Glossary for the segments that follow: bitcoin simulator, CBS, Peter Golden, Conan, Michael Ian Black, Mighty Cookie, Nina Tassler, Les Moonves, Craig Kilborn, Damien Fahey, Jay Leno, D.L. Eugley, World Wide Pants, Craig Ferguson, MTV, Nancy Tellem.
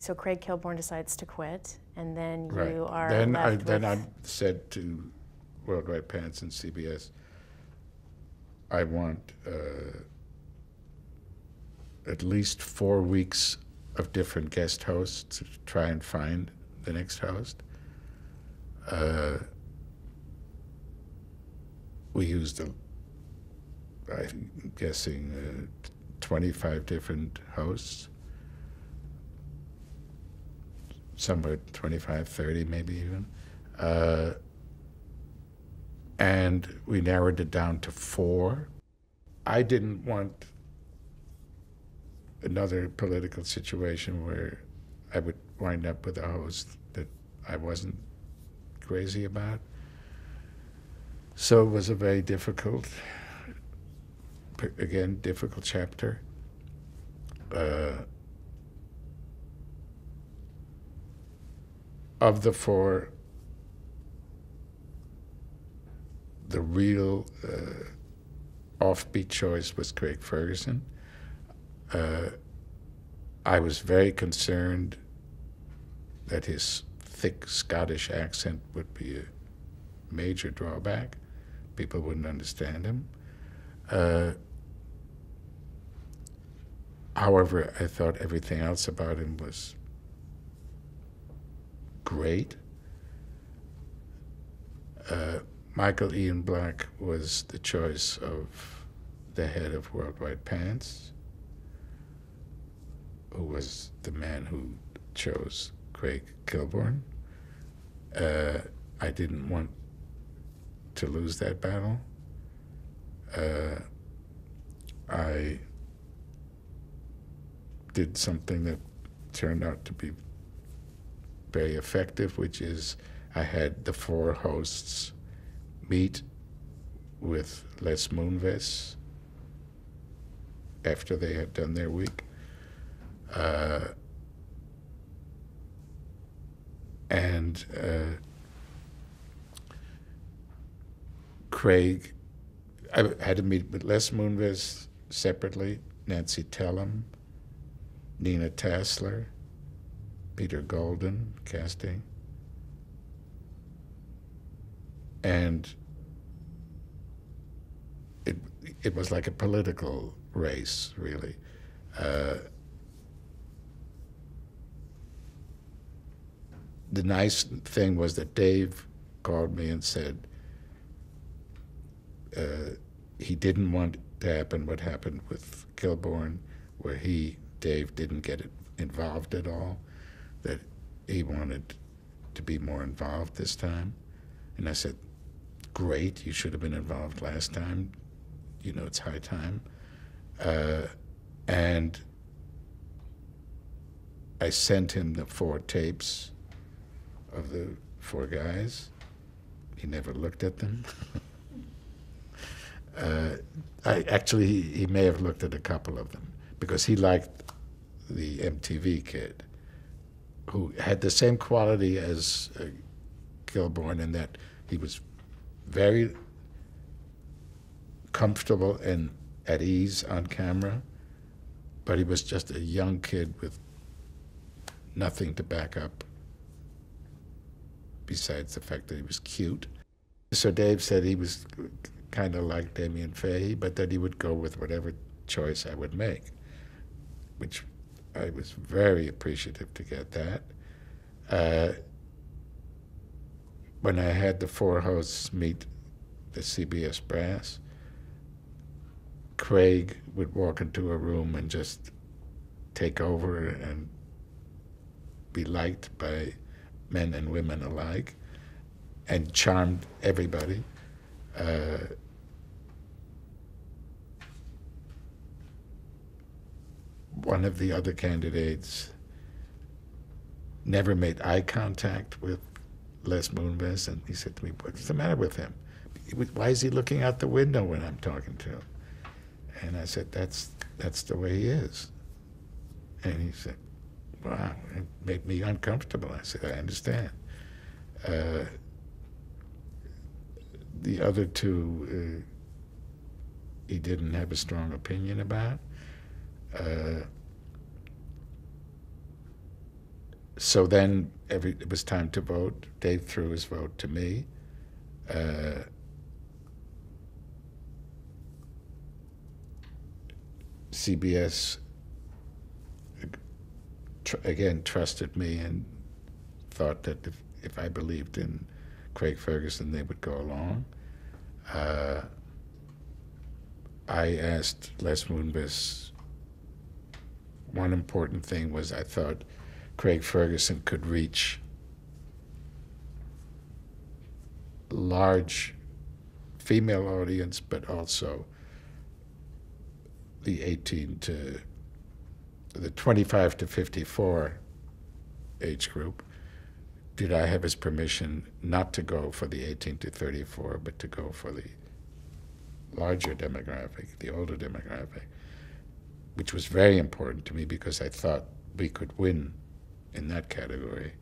So Craig Kilborn decides to quit, and then you are then I said to World Wide Pants and CBS, I want at least 4 weeks of different guest hosts to try and find the next host. We used, I'm guessing, 25 different hosts. Somewhere 25, 30 maybe even. And we narrowed it down to 4. I didn't want another political situation where I would wind up with a host that I wasn't crazy about. So it was a very difficult, again, difficult chapter. Of the 4, the real offbeat choice was Craig Ferguson. I was very concerned that his thick Scottish accent would be a major drawback. People wouldn't understand him. However, I thought everything else about him was great. Michael Ian Black was the choice of the head of World Wide Pants, who was the man who chose Craig Kilborn. I didn't want to lose that battle. I did something that turned out to be very effective, which is I had the 4 hosts meet with Les Moonves after they had done their week, and Craig, I had to meet with Les Moonves separately, Nancy Tellem, Nina Tassler, Peter Golden, casting, and it was like a political race, really. The nice thing was that Dave called me and said he didn't want to happen what happened with Kilborn, where Dave didn't get involved at all, that he wanted to be more involved this time. And I said, great, you should have been involved last time. You know, it's high time. And I sent him the 4 tapes of the 4 guys. He never looked at them. Actually, he may have looked at a couple of them because he liked the MTV kid, who had the same quality as Kilborn in that he was very comfortable and at ease on camera, but he was just a young kid with nothing to back up besides the fact that he was cute. So Dave said he was kind of like Damien Fahey, but that he would go with whatever choice I would make, which I was very appreciative to get that. When I had the 4 hosts meet the CBS brass, Craig would walk into a room and just take over and be liked by men and women alike, and charmed everybody. One of the other candidates never made eye contact with Les Moonves, and he said to me, what's the matter with him? Why is he looking out the window when I'm talking to him? And I said, that's the way he is. And he said, wow, it made me uncomfortable. I said, I understand. The other 2, he didn't have a strong opinion about. So then it was time to vote. Dave threw his vote to me. CBS, again, trusted me and thought that if I believed in Craig Ferguson, they would go along. I asked Les Moonves, one important thing was I thought Craig Ferguson could reach large female audience, but also the 25 to 54 age group. Did I have his permission not to go for the 18 to 34, but to go for the larger demographic, the older demographic, which was very important to me because I thought we could win in that category.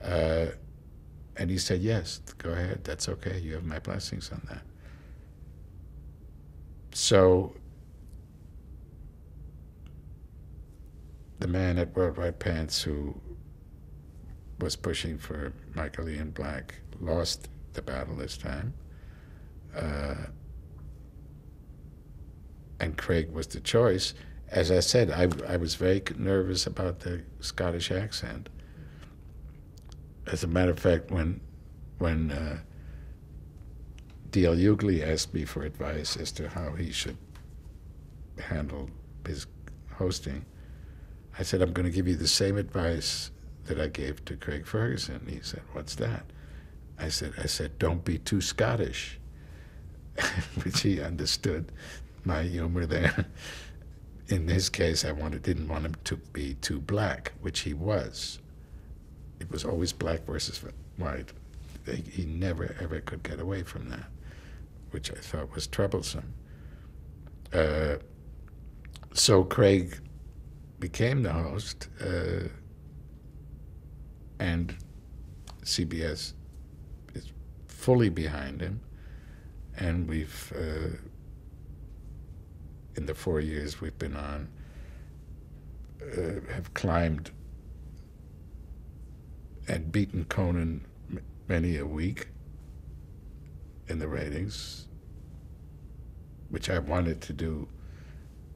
And he said, yes, go ahead, that's okay, you have my blessings on that. So the man at World Wide Pants who was pushing for Michael Ian Black lost the battle this time. And Craig was the choice. As I said, I was very nervous about the Scottish accent. As a matter of fact, when D.L. Eugley asked me for advice as to how he should handle his hosting, I said, I'm going to give you the same advice that I gave to Craig Ferguson. He said, what's that? I said, don't be too Scottish, which he understood my humor there. In his case, didn't want him to be too black, which he was. It was always black versus white. He never, ever could get away from that, which I thought was troublesome. So Craig became the host, and CBS is fully behind him, and we've, in the 4 years we've been on, have climbed and beaten Conan many a week in the ratings, which I wanted to do.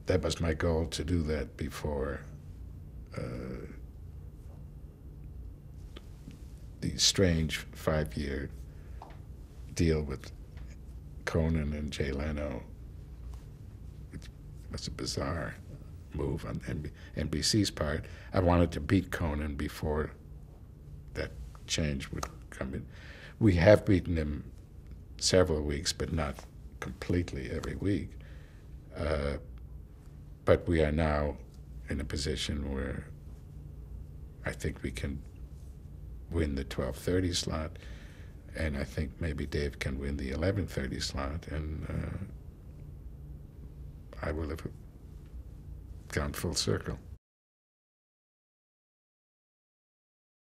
That was my goal, to do that before the strange 5-year deal with Conan and Jay Leno, which was a bizarre move on NBC's part. I wanted to beat Conan before that change would come in. We have beaten him several weeks, but not completely every week. But we are now in a position where I think we can win the 12:30 slot, and I think maybe Dave can win the 11:30 slot, and I will have gone full circle.